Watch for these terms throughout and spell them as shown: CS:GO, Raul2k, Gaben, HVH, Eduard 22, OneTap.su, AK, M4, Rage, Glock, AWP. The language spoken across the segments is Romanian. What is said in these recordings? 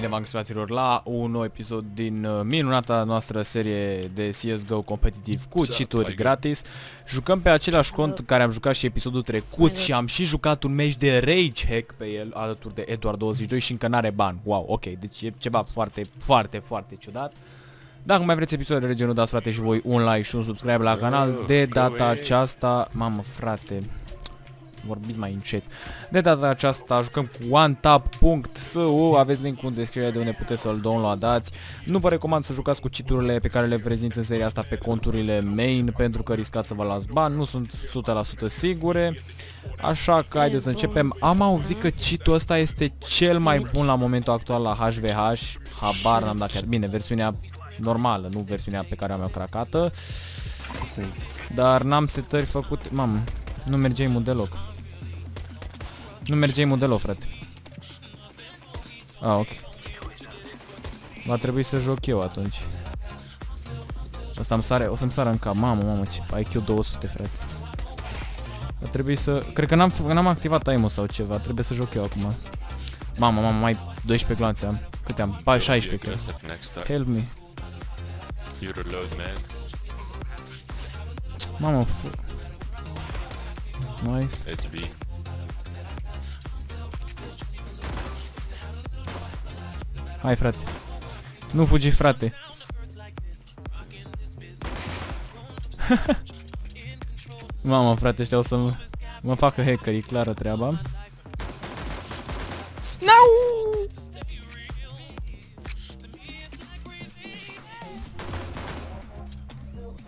Bine v-am găsit, fraților, la un nou episod din minunata noastră serie de CSGO competitiv cu cheat-uri gratis. Jucăm pe același cont care am jucat și episodul trecut și am și jucat un meci de rage hack pe el alături de Eduard 22 și încă n-are bani. Wow, ok, deci e ceva foarte, foarte, foarte ciudat. Dacă mai vreți episoade de genul, dați, frate, și voi un like și un subscribe la canal. De data aceasta, mamă, frate, vorbiți mai încet. De data aceasta jucăm cu OneTap.su. Aveți link-ul în descriere de unde puteți să-l downloadați. Nu vă recomand să jucați cu cheat-urile pe care le prezint în seria asta pe conturile main, pentru că riscați să vă luați bani. Nu sunt 100% sigure. Așa că haideți să începem. Am auzit că cheat-ul ăsta este cel mai bun la momentul actual la HVH. Habar n-am dat, chiar. Bine, versiunea normală, nu versiunea pe care am eu cracată. Dar n-am setări făcute. Mamă, nu merge imul deloc. Nu merge imul deloc, frate. Ah, ok. Va trebui să joc eu atunci. O să-mi sară în cap. Mamă, ce IQ 200, frate. Va trebui să... Cred că n-am activat aim-ul sau ceva. Trebuie să joc eu acum. Mamă, mai 12 glanțe am. Câte am? 16, cred. Help me. Mamă, nice. It's B. Hai, frate. Nu fugi, frate. Mamă, frate, ăștia o să mă facă hacker, e clară treaba. No!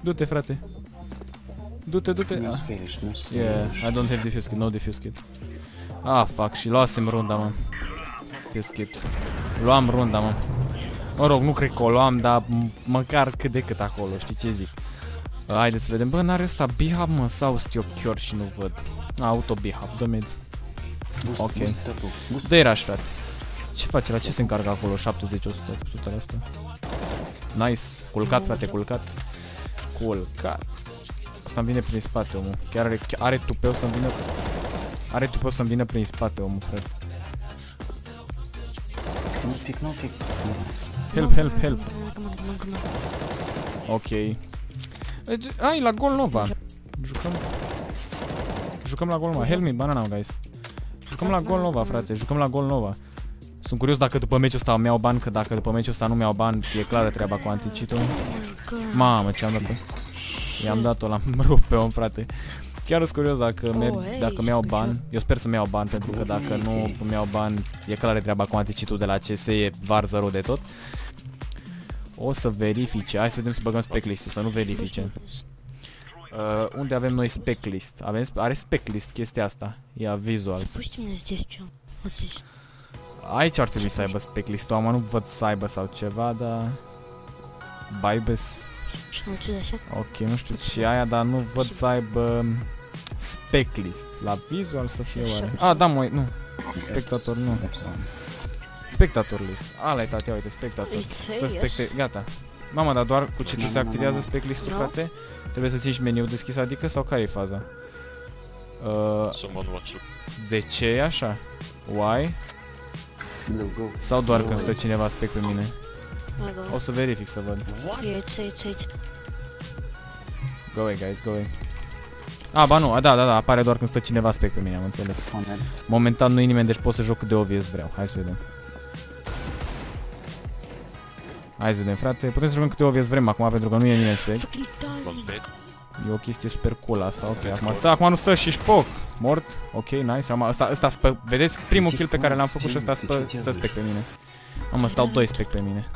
Du-te, frate. Du-te, du-te. Yeah, I don't have defuse kit, no defuse kit. Ah, fuck, și luasem runda, mă. Defuse kit. Luam runda, mă. Mă rog, nu cred că o luam, dar măcar cât de cât acolo, știi ce zic. Haideți să vedem. Bă, n-are ăsta B-hub, mă, sau stiochior și nu văd. Auto B-hub, dă-mi. Ok. Dă-i rush, frate. Ce face, la ce se încarcă acolo? 70-100% asta. Nice. Culcat, frate, culcat. Culcat. Asta-mi vine prin spate, omul. Chiar are tupeu să-mi vină. Are tupeu să-mi vină prin spate, omul, frate. Nu pic, nu pic. Help, help, help. Ok. Ai, la gol nova. Jucăm la gol nova. Help me, banana, guys. Jucăm la gol nova, frate. Jucăm la gol nova. Sunt curios dacă după meciul ăsta îmi iau bani, că dacă după meciul ăsta nu mi-au bani, e clară treaba cu anticit-ul. Mamă, ce-am dat-o. I-am dat-o la rupt pe om, frate. Chiar sunt curios dacă mi-au bani. Eu sper să-mi iau bani, pentru că dacă nu mi-au bani, e clară treaba cu anticitul de la CS, e varzăru de tot. O să verifice. Hai să vedem, să băgăm spec-list-ul, să nu verifice. Unde avem noi spec-list? Are spec-list chestia asta. Ia vizual. Aici ar trebui să aibă spec-list-ul. Am, nu văd să aibă sau ceva, dar... Bybes. Ok, nu știu ce aia, dar nu văd să aibă spec-list. La vizual să fie oare. Ah, da, măi, nu. Spectator, nu. Spectator list. Ala-i, tatea, uite, spectator. Stă specte... Gata. Mama, dar doar cu ce tu se activează spec-listul, frate? Trebuie să ții meniul deschis, adică, sau care e faza? De ce e așa? Why? Sau doar când stă cineva spec pe mine? O să verific să văd. Go away, guys, go away. Ah, ba nu, da, apare doar când stă cineva spec pe mine, am înțeles. Momentan nu-i nimeni, deci pot să joc cât de obvious vreau. Hai să vedem. Hai să vedem, frate, putem să jucăm cât de obvious vrem acum, pentru că nu e nimeni spec. E o chestie super cool asta, ok, acum stă, acum nu stă și șpoc. Mort, ok, nice, asta spă, vedeți, primul kill pe care l-am făcut și ăsta stă spec pe mine. Mamă, stau 2 spec pe mine.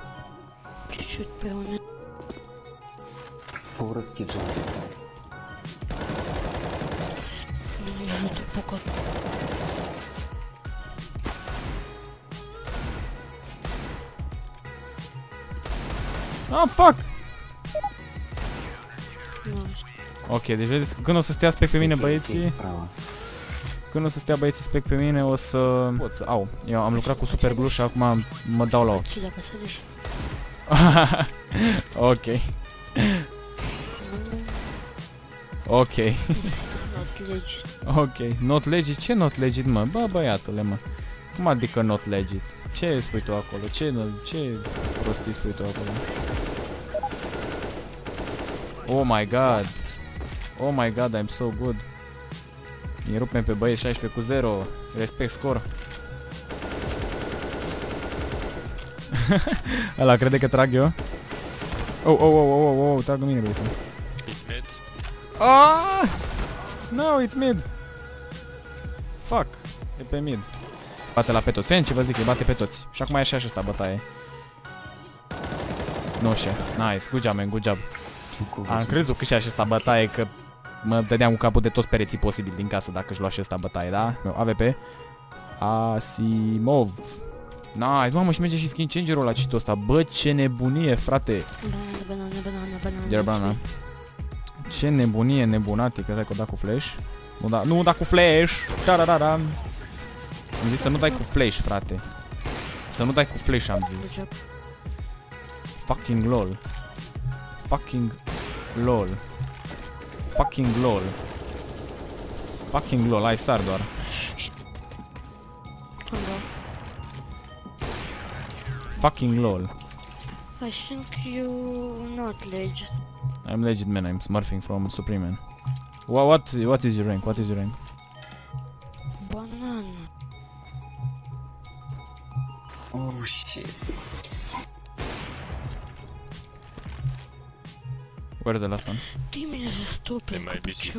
Ah, fuck! Ok, deci vedeți, când o să stea spec pe mine, băieții... Când o să stea băieții spec pe mine, o să... Pot să... Au, eu am lucrat cu super glue și acum mă dau la ochi. Ok. Ok. Ok, not legit? Ce not legit, mă? Bă, băiatule, mă. Cum adică not legit? Ce spui tu acolo? Ce prostii spui tu acolo? Oh my god. Oh my god, I'm so good. Îi rupem pe băieți 16-0. Respect score. Ala crede că trag eu. Oh, oh, oh, oh, oh, oh, trag în mine, băieți. It's mid. Ah! No, it's mid. Fuck. E pe mid. Bate la pe toți. Fie ce vă zic, îi bate pe toți. Și acum e și așa asta bătaie. Noșe. Nice. Good job, man. Good job. Am crezut că și așa asta bătaie, că mă dădeam cu capul de toți pereții posibil din casă dacă își lua și ăsta bătaie, da? AVP Asimov. Nice, mamă, și merge și skin changer-ul la cheat-ul ăsta. Bă, ce nebunie, frate. Banana. Ce nebunie, nebunatică. Stai că o da cu flash. Nu da, nu da cu flash. Da. Am zis să nu dai cu flash, frate. Să nu dai cu flash, am zis. Fucking lol. Fucking lol. Fucking lol. Fucking lol, ai sar doar. Fucking lol. I think you not legit. I'm legit, man, I'm smurfing from Supreme, man. What is your rank? What is your rank? Banana. Oh shit. Where's the last one? Demon is stupid. It might be C.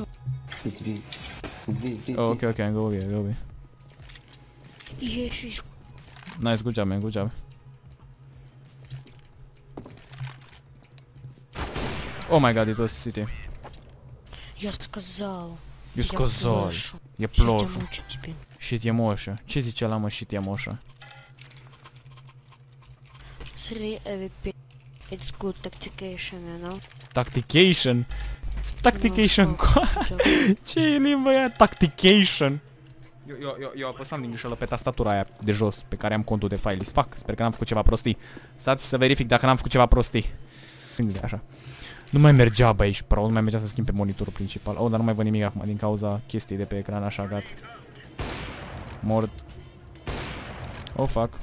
It's B. It's B, it's B. Oh, okay, okay, go B, go B. Yeah, she's... Nice, good job, man, good job. Oh my god, it was city. Я сказал. Я сказал. Я плохо. Shit, я моша. Ce zicea la mă, shit, я моша? 3 AVP. It's good tactication, you know? Tactication? Tactication? Ce e limba aia? Tactication? Eu apăsam din greșeală pe tastatura aia de jos, pe care am contul de file. Fuck, sper că n-am făcut ceva prostii. Stați să verific dacă n-am făcut ceva prostii. Așa. Nu mai mergea, bă, aici, pro, nu mai mergea să schimb pe monitorul principal. Oh, dar nu mai văd nimic acum din cauza chestii de pe ecran, așa, gata. Mort. Oh, fuck.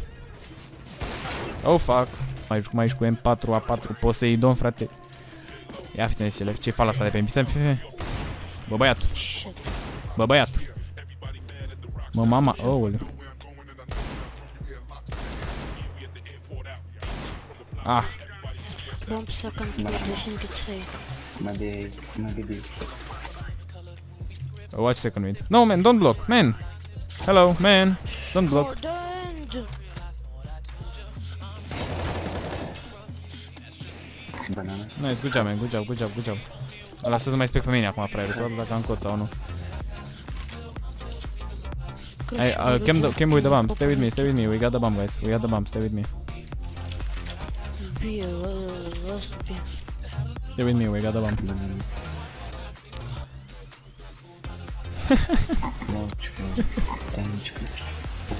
Oh, fuck. Mai juc mai aici cu M4, A4, Poseidon, frate. Ia fiți niște ce fala asta de pe mi-se. Bă, băiatul. Bă, băiatul. Mă, mama, oule. Ah. Bomb second, maybe. Watch second mid. No, man, don't block, man. Hello, man, don't block. Banana. Nice, good job, man, good job. Lasă-ți mai spec pe mine acum, fraier, să văd dacă am cod sau nu. Hey, came with the bomb, stay with me, we got the bomb, guys, stay with me. Stay with me, we got the bomb.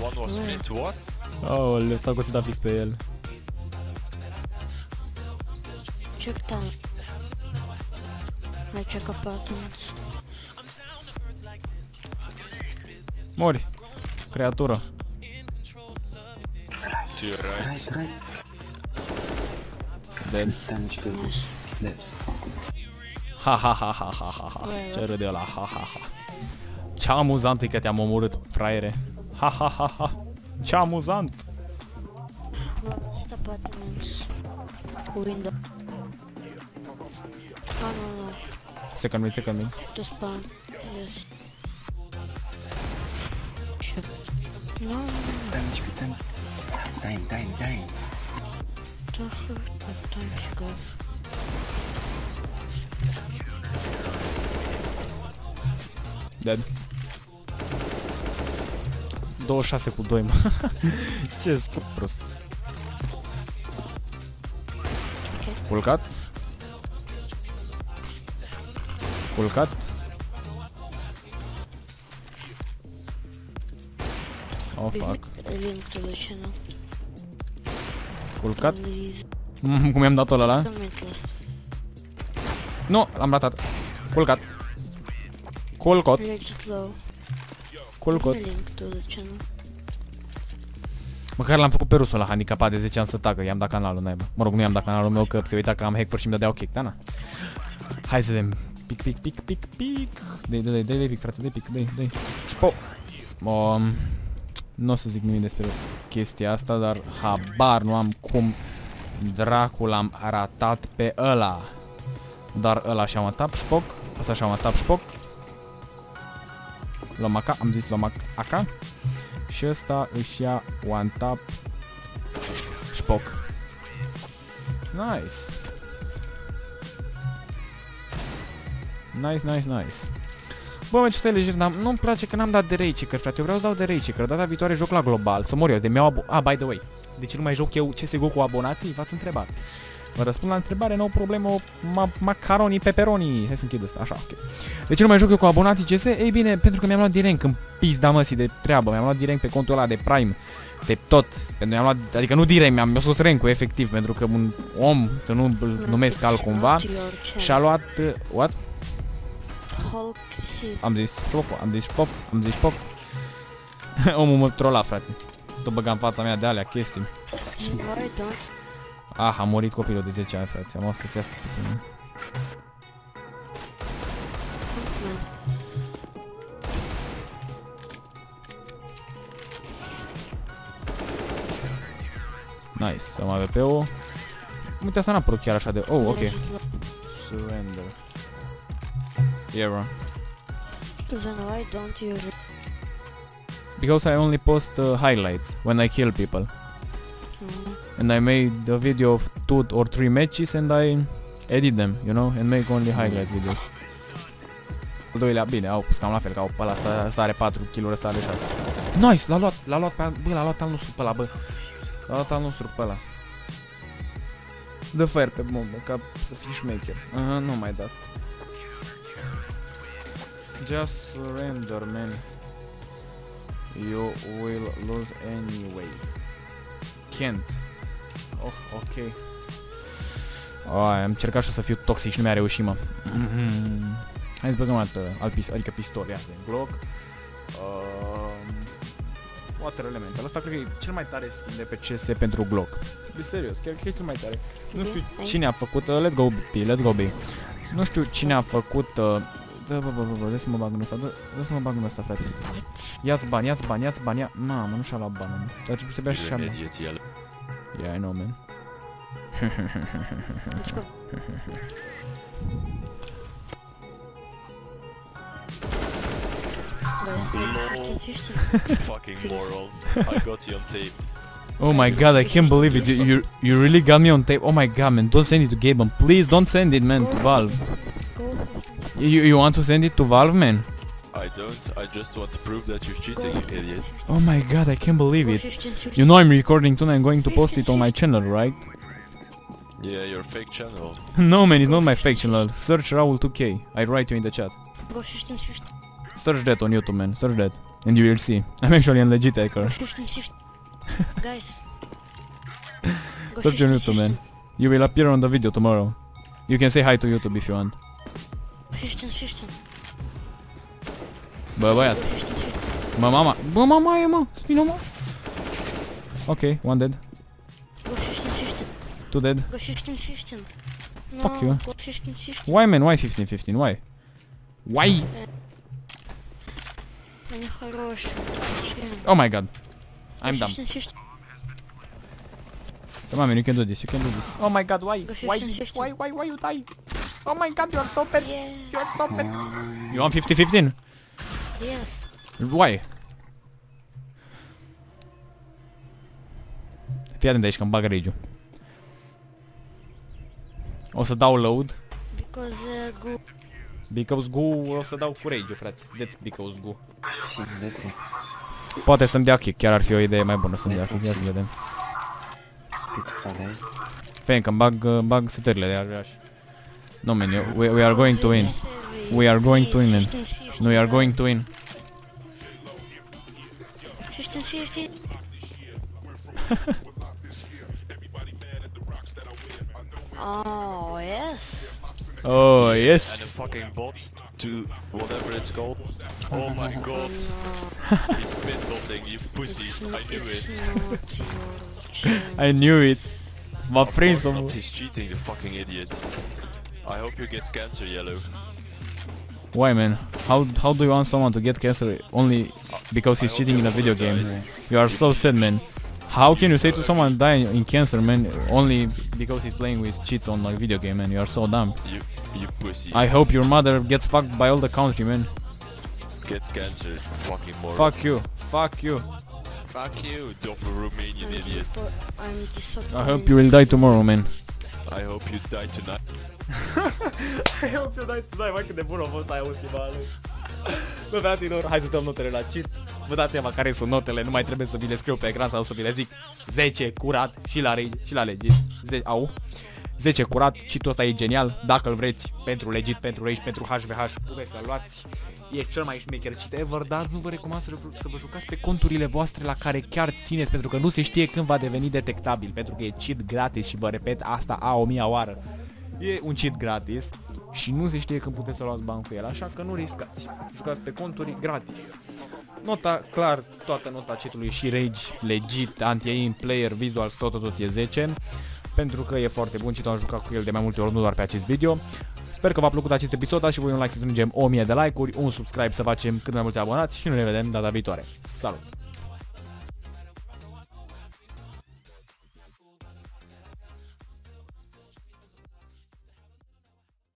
One was mid, what? Oh, le stau cu țita fix pe el. Check down. I check apartments. Mori, creatură. To your right. Dead. Dead. Ha ha ha ha ha ha ha. Ce râde ăla, ha ha ha. Ce amuzant e că te-am omorât, fraiere. Ha ha ha ha. Ce amuzant. Second mid. To spawn, yes. No. Time. Time to go. Dead. 26 cu 2, mă. Ce scop prost. Culcat. Culcat. Oh, fuck. Culcat. Cum i-am dat-o ăla? Nu, l-am ratat. Culcat. Culcot. Culcot. Măcar l-am făcut pe rusul la handicapat de 10 ani să tacă. I-am dat canalul, naiba. Mă rog, nu i-am dat canalul meu, că se uita că am hack-uri și îmi dădeau kick, da, na. Hai să vedem. Pic, pic, pic, pic, pic. Dei, pic, frate, dei, pic, dei. Șpo. Nu o să zic nimic despre chestia asta, dar habar nu am cum dracul am ratat pe ăla. Dar ăla și-a matap șpoc. Asta și-a matap șpoc. Luăm AK, am zis luăm AK. Și ăsta își ia one tap șpoc. Nice. Nice. Bă, mă, ce stai lejer, nu-mi place că n-am dat de raid-checker, frate, eu vreau să dau de raid-checker. Data viitoare joc la global, să mor eu, de mi-au... Ah, by the way, de ce nu mai joc eu CSGO cu abonații? V-ați întrebat. Vă răspund la întrebare, n-au problemă, macaroni, peperoni. Hai să închid asta, așa, ok. De ce nu mai joc eu cu abonații CS? Ei bine, pentru că mi-am luat direct în pizda măsii de treabă. Mi-am luat direct pe contul ăla de Prime, de tot. Pentru am luat, adică nu direct, mi-am sus rank-ul, efectiv, pentru că un om, să nu numesc altcumva, și-a luat... What? Am zis pop, am zis pop. Omul mă trola, frate. Tot băga în fața mea de alea chestii. Ah, a murit copilul de 10 ani, frate. Am asta să iasă. Nice, am AWP-ul. Uite, asta n-a părut chiar așa de... Oh, ok. Surrender. Yeah, bro. Then why don't you? Because I only post highlights when I kill people, and I made a video of 2 or 3 matches and I edit them, you know, and make only highlights videos. Al doilea, bine, au pus cam la fel, ca pe ăla, ăsta are 4 kill-uri, ăsta are 6. Nice, l-a luat pe, bă, l-a luat al nostru pe ăla, bă. L-a luat al nostru pe ăla. Dă fire pe bombă, ca să fii șmecher. Aha, nu mai dat. Just surrender, man. You will lose anyway. Can't. Oh, ok. Oh, am cercat și să fiu toxic și nu mi-a reușit, mă. Hai să băgăm altă, adică pistol, ia, de Glock. Water Elemental, asta cred că e cel mai tare skin de pe CS pentru Glock. De serios, chiar că e cel mai tare. Nu știu cine a făcut, let's go B, let's go B. Nu știu cine a făcut... Da, bă, dă să mă bag în ăsta, dă să mă bag în ăsta, frate. Ia-ți bani, ia... Mamă, nu și-a luat bani, mă. Dar trebuie să bea și-a mea. Yeah, I know, man. Oh my god, I can't believe it. You really got me on tape. Oh my god, man, don't send it to Gaben. Please, don't send it, man, to Valve. You want to send it to Valve, man? I don't, I just want to prove that you're cheating, you idiot. Oh my god, I can't believe it. You know I'm recording tonight, I'm going to post it on my channel, right? Yeah, your fake channel. No, man, it's not my fake channel. Search Raul2k, I write you in the chat. Search that on YouTube, man, search that. And you will see, I'm actually a legit hacker. Guys. Search on YouTube, man. You will appear on the video tomorrow. You can say hi to YouTube if you want. Bă, băiat. Bă, mama. Bă, mama e, mă. Spino, mă. Ok, one dead. 2 dead. Fuck you. Why, man? Why 15-15? Why? Why? Oh my god. I'm dumb. Come on, man, you can do this, you can do this. Oh my god, why? Why you die? Oh my god, you are so bad! Yeah. You are so bad! You want 50-15? Yes. Why? Fii atent aici, că-mi bag rage-ul. O să dau load. Because go. Because go, o să dau cu rage-ul, frate. That's because go. Poate să-mi dea kick, chiar ar fi o idee mai bună să-mi dea kick. Ia să vedem. Fie, că-mi bag setările de așa. No, man, we are going to win. We are going to win, man. No, we are going to win. Oh, yes. Oh yes. And the fucking bot to whatever it's called. Oh my god. He's mid-botting, you pussy. I knew it. I knew it. My friends. He's cheating, the fucking idiot. I hope you get cancer, yellow. Why, man? How do you want someone to get cancer only because he's cheating in a video game? You are so sad, man. How can you say to someone die in cancer, man, only because he's playing with cheats on a video game, man? You are so dumb. You pussy. I hope your mother gets fucked by all the country, man. Gets cancer, fucking moron. Fuck you. Fuck you. Fuck you, dumb Romanian idiot. I hope you will die tomorrow, man. I hope you die tonight. I hope you die tonight, mai cât de bun a fost aia ultima. Bă, frații, nu, hai să dăm notele la cheat. Vă dați seama care sunt notele, nu mai trebuie să vi le scriu pe ecran sau să vi le zic. 10 curat și la regi, și la legit. 10 curat, cheat-ul ăsta e genial. Dacă îl vreți pentru legit, pentru regi, pentru HVH, puteți să-l luați. E cel mai șmecher cheat ever, dar nu vă recomand să vă jucați pe conturile voastre la care chiar țineți, pentru că nu se știe când va deveni detectabil, pentru că e cheat gratis și vă repet asta a 1000-a oară. E un cheat gratis și nu se știe când puteți să luați bani cu el, așa că nu riscați. Jucați pe conturi gratis. Nota, clar, toată nota cheatului și rage, legit, anti-aim, player, visuals, tot e 10. Pentru că e foarte bun, cheat-ul am jucat cu el de mai multe ori, nu doar pe acest video. Sper că v-a plăcut acest episod, dați și voi un like să strângem 1000 de like-uri, un subscribe să facem cât mai mulți abonați și noi ne vedem data viitoare. Salut!